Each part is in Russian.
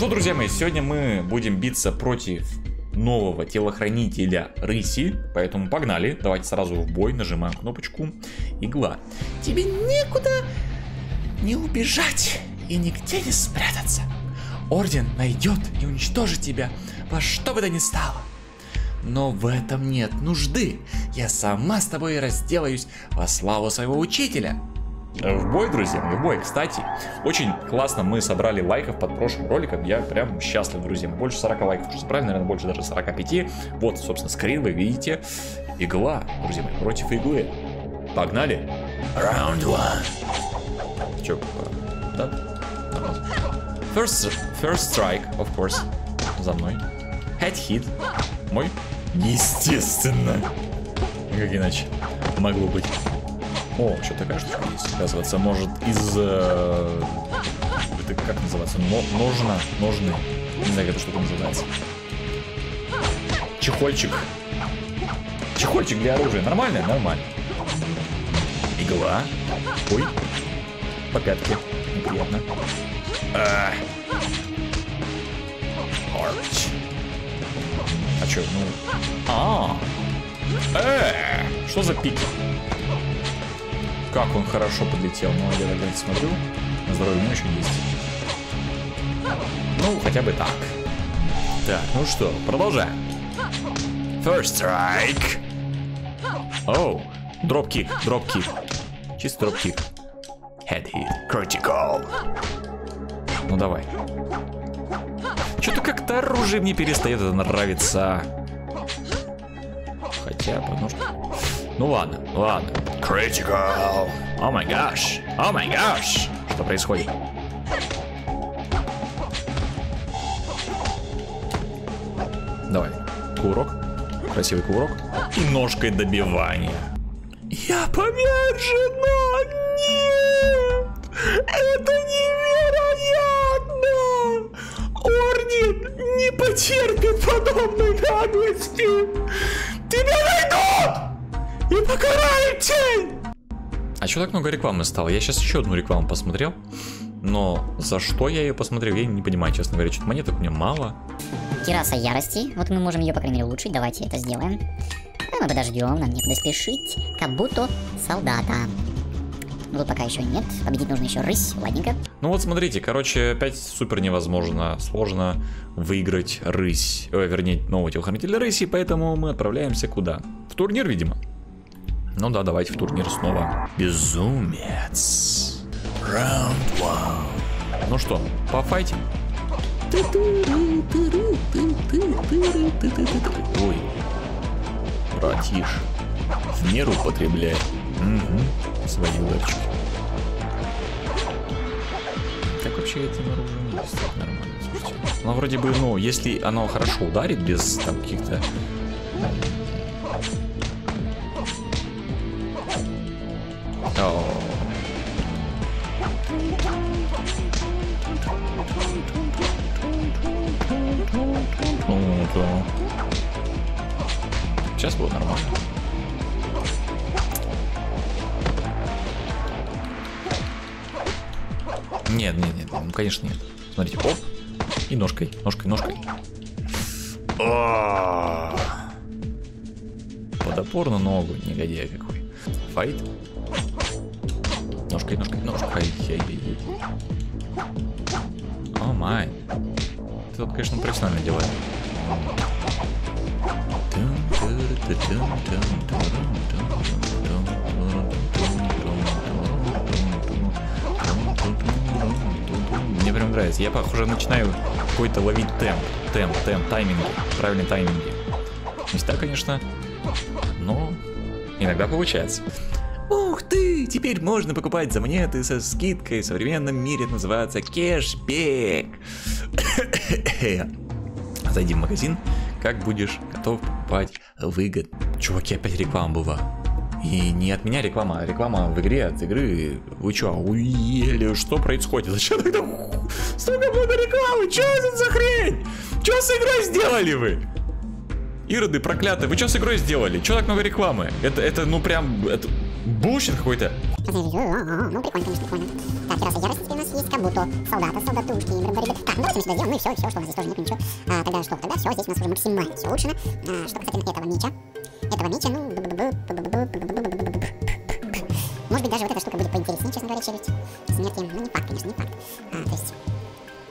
что, друзья мои, сегодня мы будем биться против нового телохранителя рыси, поэтому погнали. Давайте сразу в бой, нажимаем кнопочку игла. Тебе некуда не убежать и нигде не спрятаться. Орден найдет и уничтожит тебя во что бы то ни стало. Но в этом нет нужды. Я сама с тобой разделаюсь во славу своего учителя. В бой, друзья, в бой. Кстати, очень классно мы собрали лайков под прошлым роликом. Я прям счастлив, друзья. Больше 40 лайков уже собрали, наверное, больше даже 45. Вот, собственно, скрин вы видите. Игла, друзья мои, против иглы. Погнали. Раунд 1. Че? Да? First strike, of course. За мной. Head hit. Мой? Естественно. Как иначе могло быть. О, что такая штука есть, оказывается, может из... это как называется? Ножны. Не знаю, как эта штука называется. Чехольчик. Чехольчик для оружия. Нормально? Нормально. Игла. Ой. По пятке. Неприятно. Арч. А чё, ну... Что за пик? Как он хорошо подлетел, но я так смотрю, на здоровье у него еще есть. Ну, хотя бы так. Так, ну что, продолжаем. First strike. Оу, дропкик, дропкик. Чисто дропкик. Head hit, critical. Ну давай. Что-то как-то оружие мне перестает нравиться. Хотя, потому что... Ну ладно, ладно. Critical. О май гаш. О май гаш. Что происходит? Давай. Кувырок. Красивый кувырок. И ножкой добивания. Я повержена. Нет. Это невероятно. Орден не потерпит подобной наглости. Тебя найдут. И покарайте! А что так много рекламы стало? Я сейчас еще одну рекламу посмотрел. Но за что я ее посмотрел, я не понимаю, честно говоря. Что-то монеток у меня мало. Терраса ярости. Вот мы можем ее, по крайней мере, улучшить. Давайте это сделаем. А мы подождем, нам некуда спешить. Как будто солдата. Ну вот пока еще нет. Победить нужно еще рысь. Ладненько. Ну вот смотрите, короче, опять супер невозможно. Сложно выиграть рысь. Вернее, нового телохранителя рыси. Поэтому мы отправляемся куда? В турнир, видимо. Ну да, давайте в турнир снова. Безумец. Раунд 1. Ну что, пофайтим? Ой. Братиш. В меру употребляй. Угу. Свои ударчики. Как вообще это оружием действует нормально? Слушайте. Ну вроде бы, ну, если оно хорошо ударит без там каких-то... Сейчас было нормально. Нет, нет, нет, ну конечно нет. Смотрите, оп, и ножкой, ножкой, ножкой. Под опор на ногу, негодяй какой. Файт. Ножкой, ножкой, ножкой. О май. Ты тут, конечно, профессионально делаешь. Мне прям нравится. Я, похоже, начинаю какой-то ловить темп, тайминги. Правильные тайминги. Места, конечно, но иногда получается. Ух ты! Теперь можно покупать за монеты со скидкой. В современном мире это называется кешбэк. Зайди в магазин, как будешь готов покупать выгодно. Чуваки, опять реклама была. И не от меня реклама, а реклама в игре, от игры. Вы чё, уели? Что происходит? Зачем тогда столько много рекламы? Чё это за хрень? Чё с игрой сделали вы? Ироды проклятые, вы чё с игрой сделали? Чё так много рекламы? Это ну прям... Это... Bullshit какой-то. Ну, прикольно, конечно, прикольно. Так, пирасы ярости теперь у нас есть, как будто солдаты, солдатушки, ребята. Так, ну давайте мы сюда сделаем, ну и все, что у нас здесь тоже нет, ничего. Тогда что? Тогда все, здесь у нас уже максимально все улучшено. Что касательно этого меча, ну, может быть, даже вот эта штука будет поинтереснее, честно говоря, челюсть. Смерти, ну, не факт, конечно, не факт. То есть,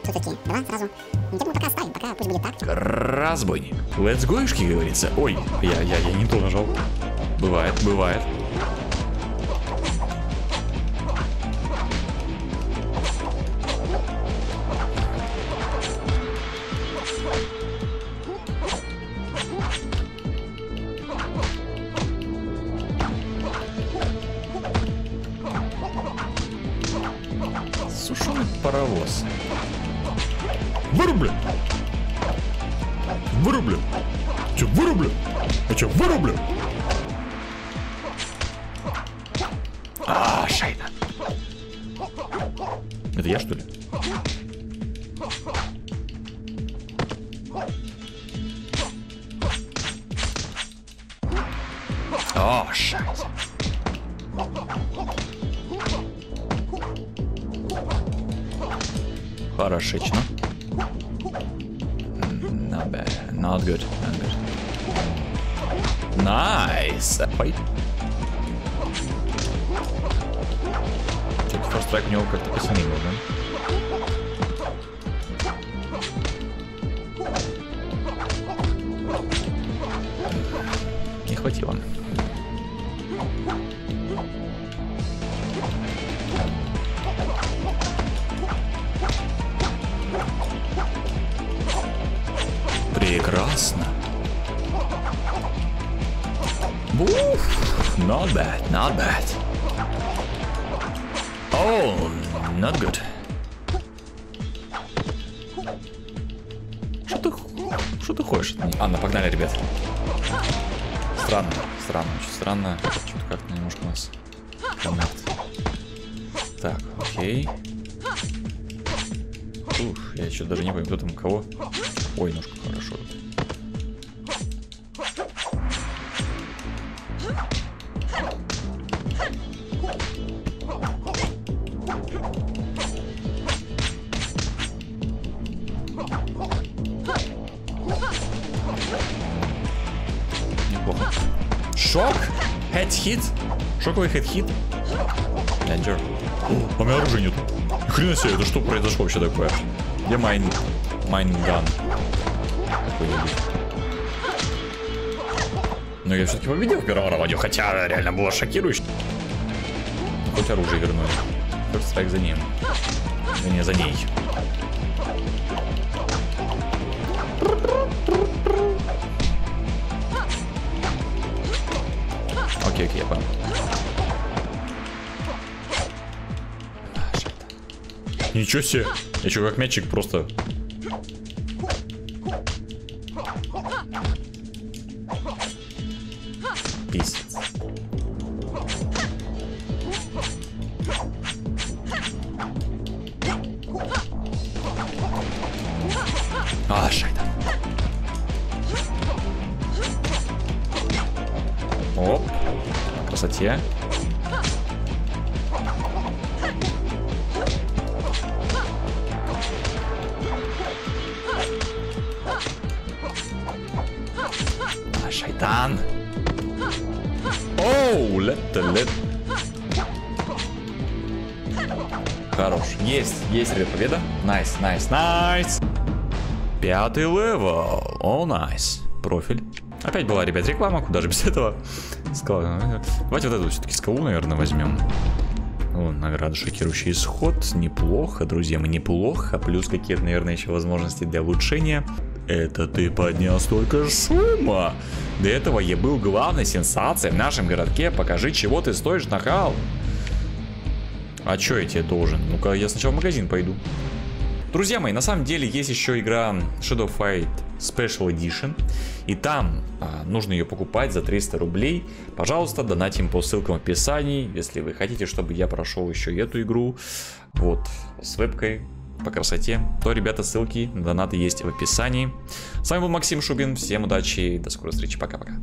все-таки, давай сразу. Я думаю, пока оставим, пока пусть будет так. Разбойник. Let's go-шки, говорится. Ой, я не то нажал. Бывает. Сушеный паровоз. Вырублю. Че, вырублю? Шайна. Это я, что ли? Шайна. Хорошечно. Not bad. Not good. Nice. Fight. Что-то форстрайк у него как-то посильнее был, да? Не хватило. Прекрасно. Уф, not bad. Oh, not good. Что ты хочешь? Анна, погнали, ребят. Странно. Что-то как-то немножко у нас комнат. Так, окей. Уф, я еще даже не понимаю, кто там кого. Ой, ножка, хорошо. Неплохо. Шок! Хед-хит! Шоковый хед-хит. Дэнджер. А у меня оружия нет. Хрена себе, это что произошло вообще такое? Где майнган? Но я все-таки победил в первом раунде, хотя реально было шокирующе. Но хоть оружие вернули. First strike за ним. Вернее, за ней. Окей, я понял. Ничего себе! Я что, как мячик просто... Шайда. Оп. Красоте. Шайтан. Оу, лет. Хорош. Есть, ребят, победа. Найс. Пятый левел. О, найс. Профиль. Опять была, ребят, реклама. Куда же без этого? Скала. Давайте вот эту все-таки скалу, наверное, возьмем. О, награда шокирующий исход. Неплохо, друзья, мы неплохо. Плюс какие-то, наверное, еще возможности для улучшения. Это ты поднял столько шума. До этого я был главной сенсацией в нашем городке. Покажи, чего ты стоишь, нахал. А чё я тебе должен? Ну-ка, я сначала в магазин пойду. Друзья мои, на самом деле есть еще игра Shadow Fight Special Edition. И там нужно ее покупать за 300 рублей. Пожалуйста, донатим по ссылкам в описании, если вы хотите, чтобы я прошел еще эту игру. Вот, с вебкой, по красоте. То, ребята, ссылки на донаты есть в описании. С вами был Максим Шубин. Всем удачи, до скорой встречи, пока-пока.